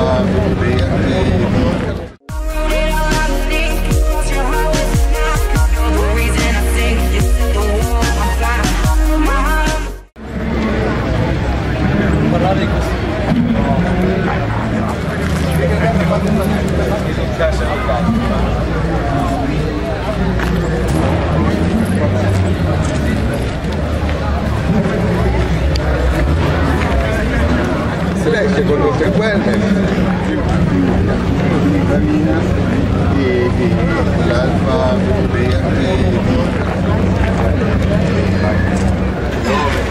will be l'alfa, il